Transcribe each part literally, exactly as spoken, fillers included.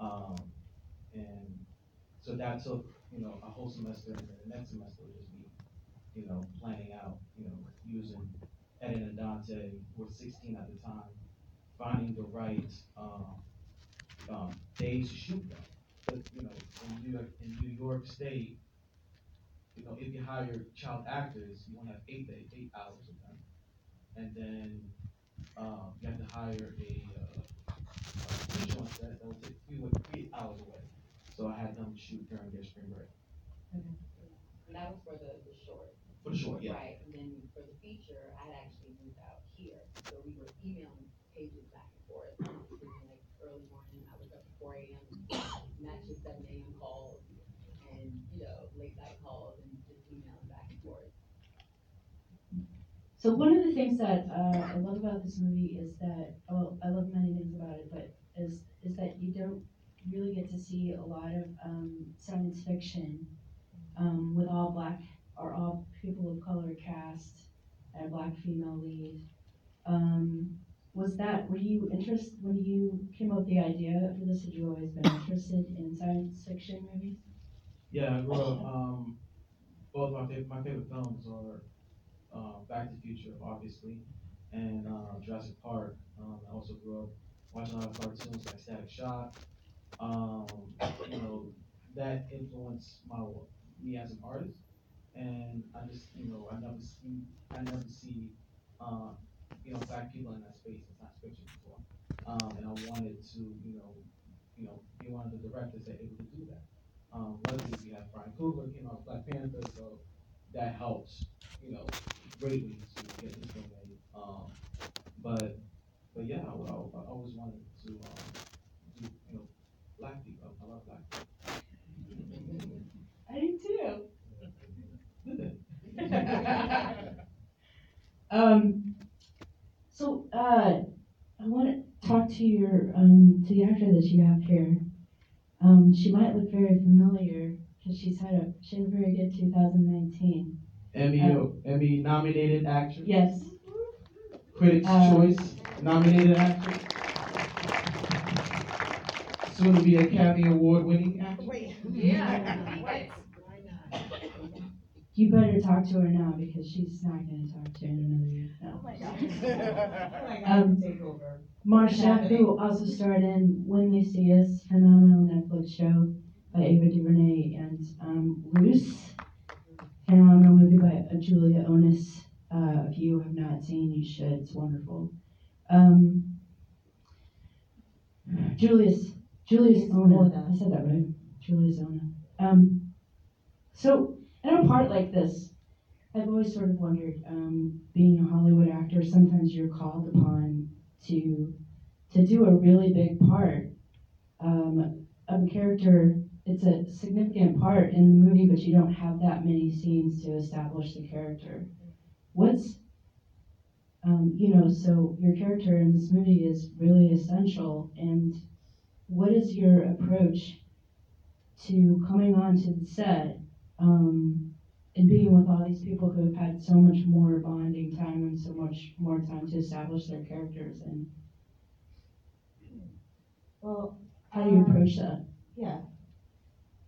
Um, and so that took, you know, a whole semester, and then the next semester would just be, you know, planning out, you know, using Eddie and Dante, who were sixteen at the time, finding the right um, um, days to shoot them. But, you know, in New York, in New York State, you know, if you hire child actors, you want to have eight days, eight hours of them, and then um, you have to hire a uh, teacher on set that will take you like eight hours away. So I had them shoot during their spring break. Mm-hmm. And that was for the, the short. For the short, yeah. Right, and then for the feature, I had actually moved out here, so we were emailing pages back and forth. Like early morning, I was up at four a.m. matching seven a.m. calls, and you know, late night calls, and just emailing back and forth. So one of the things that uh, I love about this movie is that, well, I love many things about it, but is is that you don't really get to see a lot of um, science fiction um, with all black or all people of color cast and a black female lead. Um, was that, were you interested, when you came up with the idea for this, had you always been interested in science fiction movies? Yeah, I grew up, um, both my, fav- my favorite films are uh, Back to the Future, obviously, and uh, Jurassic Park. Um, I also grew up watching a lot of cartoons like Static Shock. Um, you know, that influenced my me as an artist, and I just, you know, I never see, I never see, um, you know, black people in that space in science fiction before, um, and I wanted to, you know, you know, be one of the directors that able to do that. Um, luckily we have Brian Coogler, you know, Black Panther, so that helps, you know, greatly to get this film made. Um, but, but yeah, I, I, I always wanted to, um, do, you know, black people. I love black people. I do too. um. So uh, I want to talk to your um to the actor that you have here. Um, she might look very familiar because she's had a she had a very good two thousand nineteen Emmy uh, Emmy nominated actress. Yes. Critics' uh, Choice nominated actress. Soon to be Academy Award winning actor. Wait, yeah. Why not? You better talk to her now because she's not going to talk to her in another year. No. Oh my God. Oh my God. Um, take over. Marsha, who also starred in When They See Us, phenomenal Netflix show by Ava DuVernay, and um, Luce, phenomenal movie by uh, Julius Onah. Uh, if you have not seen, you should. It's wonderful. Um, Julius. Julius Onah, I said that right, Julius Onah. Um, so, in a part like this, I've always sort of wondered, um, being a Hollywood actor, sometimes you're called upon to to do a really big part um, of a character. It's a significant part in the movie, but you don't have that many scenes to establish the character. What's, um, you know, so your character in this movie is really essential, and what is your approach to coming onto the set um, and being with all these people who have had so much more bonding time and so much more time to establish their characters? And well, how do you um, approach that? Yeah,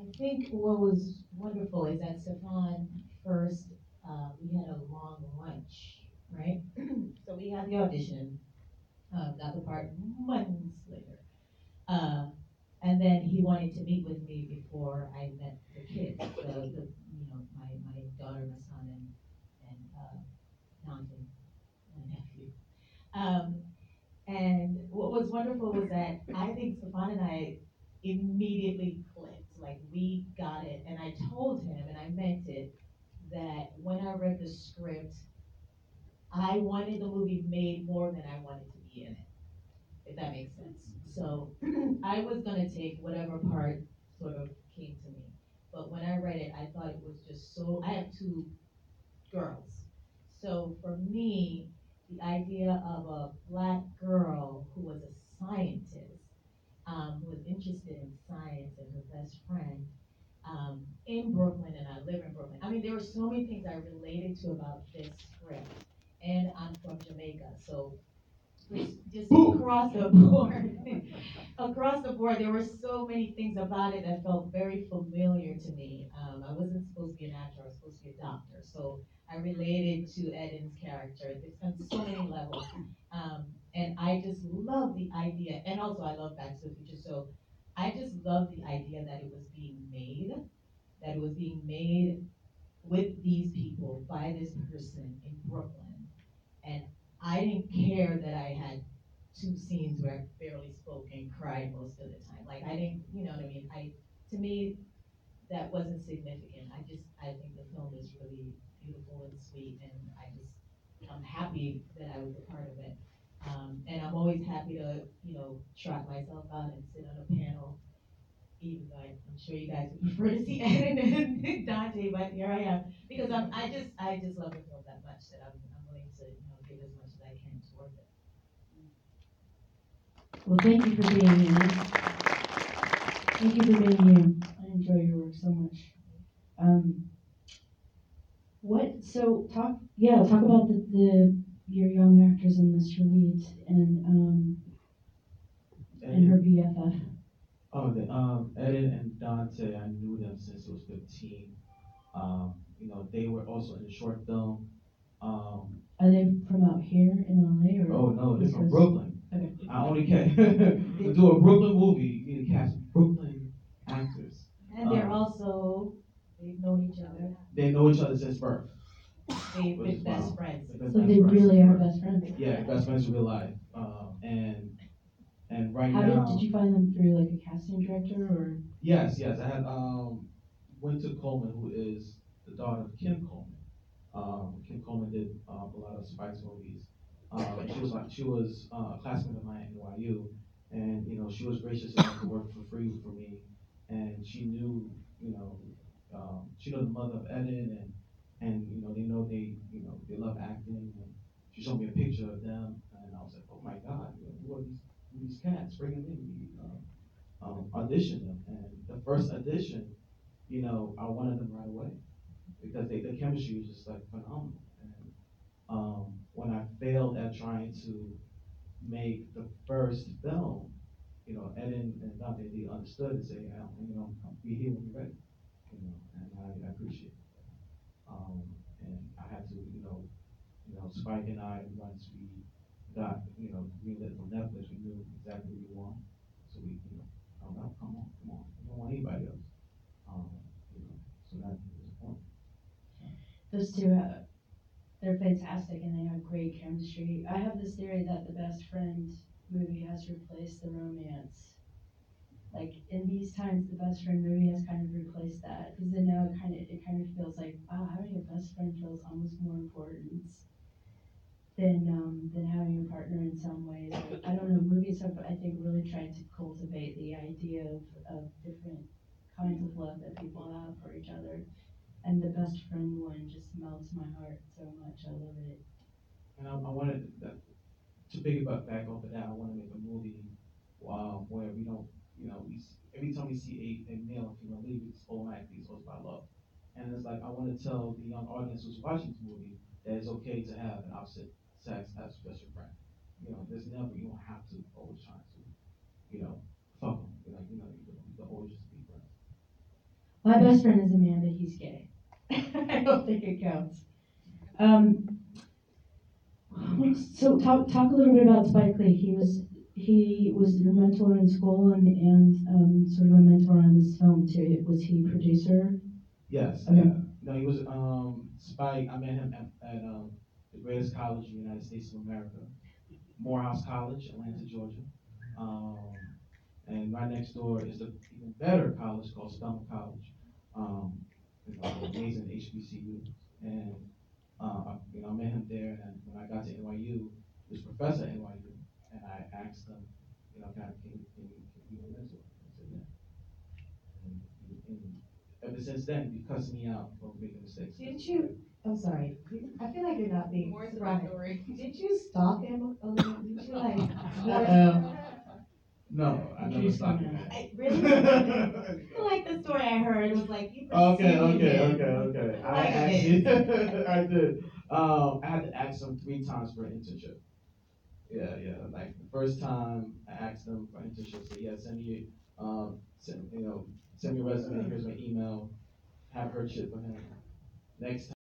I think what was wonderful is that Stefon first, uh, we had a long lunch, right? So we had the audition, uh, got the part months later. Uh, and then he wanted to meet with me before I met the kids, so the, you know, my, my daughter, my son, and and uh, aunt and my nephew. Um, and what was wonderful was that I think Stefon and I immediately clicked, like we got it. And I told him, and I meant it, that when I read the script, I wanted the movie made more than I wanted to be in it. If that makes sense. So I was gonna take whatever part sort of came to me. But when I read it, I thought it was just so, I have two girls. So for me, the idea of a black girl who was a scientist, um, who was interested in science and her best friend um, in Brooklyn, and I live in Brooklyn. I mean, there were so many things I related to about this script. And I'm from Jamaica, so was just across the board. Across the board, there were so many things about it that felt very familiar to me. Um, I wasn't supposed to be an actor, I was supposed to be a doctor. So I related to Eden's character on so many levels. Um, and I just love the idea. And also I love Back to the Future. So I just love the idea that it was being made, that it was being made with these people, by this person in Brooklyn. And I didn't care that I had two scenes where I barely spoke and cried most of the time. Like, I didn't, you know what I mean? I, to me, that wasn't significant. I just, I think the film is really beautiful and sweet, and I just, I'm happy that I was a part of it. Um, and I'm always happy to, you know, trot myself out and sit on a panel, even though I'm sure you guys would prefer to see Ed and Dante, but here I am. Because I'm, I just, I just love the film that much that I'm, I'm willing to, you know, give as much as I can towards it. Well, thank you for being here. Thank you for being here. I enjoy your work so much. Um, what? So talk. Yeah, talk about the, the your young actors in this your lead and um and her B F F. Oh, the um, Eddie and Dante. I knew them since I was fifteen. Um, you know, they were also in the short film. Um, Are they from out here in L A or? Oh no, they're from Brooklyn. I only can do a Brooklyn movie. You need to cast Brooklyn actors, and they're um, also they've known each other. They know each other since birth. They've been best fun. friends. Been so best they friends really are best friends. Yeah, best friends in real life. Um, and and right How now, did, did you find them through like a casting director or? Yes, yes. I had um, Winter Coleman, who is the daughter of Kim Coleman. Um, Kim Coleman did um, a lot of Spike's movies. Um, she was like she was uh, a classmate of mine at N Y U, and you know she was gracious enough to work for free for me, and she knew you know um, she knew the mother of Eden, and and you know they know they you know they love acting, and she showed me a picture of them, and I was like, oh my God, you know, who are these who are these cats? Bring them in, you know, um, audition them, and the first audition, you know I wanted them right away because they, the chemistry was just like phenomenal, and. Um, when I failed at trying to make the first film, you know, Eden and Dante, they understood and say, oh, you know, I'll be here when you're ready, you know, and I, I appreciate that. Um, and I had to, you know, you know, Spike and I, once we got, you know, greenlit from Netflix, we knew exactly what we wanted, so we, you know, oh, no, come on, come on, we don't want anybody else, um, you know, so that was the point. Yeah. Those two. Uh, They're fantastic and they have great chemistry. I have this theory that the best friend movie has replaced the romance. Like in these times, the best friend movie has kind of replaced that because then now it kind of it kind of feels like wow, having a best friend feels almost more important than um, than having a partner in some ways. Like, I don't know, movies have I think really tried to cultivate the idea of, of different kinds of love that people have for each other. And the best friend one just melts my heart so much. I love it. And I, I wanted to, to piggyback back off of that. I want to make a movie um, where we don't, you know, we every time we see a, a male female lead, it's automatically it's by love. And it's like I want to tell the young audience who's watching the movie that it's okay to have an opposite sex as a best friend. You know, there's never you don't have to always try to, you know, fuck them. You're like you know, you can always just be friends. My best friend is a man, but he's gay. I don't think it counts. Um, so talk talk a little bit about Spike Lee. He was he was your mentor in school and and um, sort of a mentor on this film too. Was he producer? Yes. Okay. Yeah. No, he was. Um, Spike. I met him at, at um, the greatest college in the United States of America, Morehouse College, Atlanta, Georgia. Um, and right next door is the even better college called Spelman College. Um, You know, amazing H B C U, and uh, you know, I met him there. And when I got to N Y U, this professor at N Y U, and I asked him, you know, can I can, can, can be a mentor? He said, yeah. And, and ever since then, you cussed me out for making mistakes. Didn't you? I'm sorry. I feel like you're not being right. Did you stalk him a little? Did you like? um, No, I never stopped him. I really like the story I heard. It was like you. Okay, okay, okay, okay. I actually, I did. Um, I had to ask him three times for an internship. Yeah, yeah. Like the first time I asked them for internships, so yeah, send me, um, send, you know, send me a resume. Here's my email. Have her shit for him. Next time.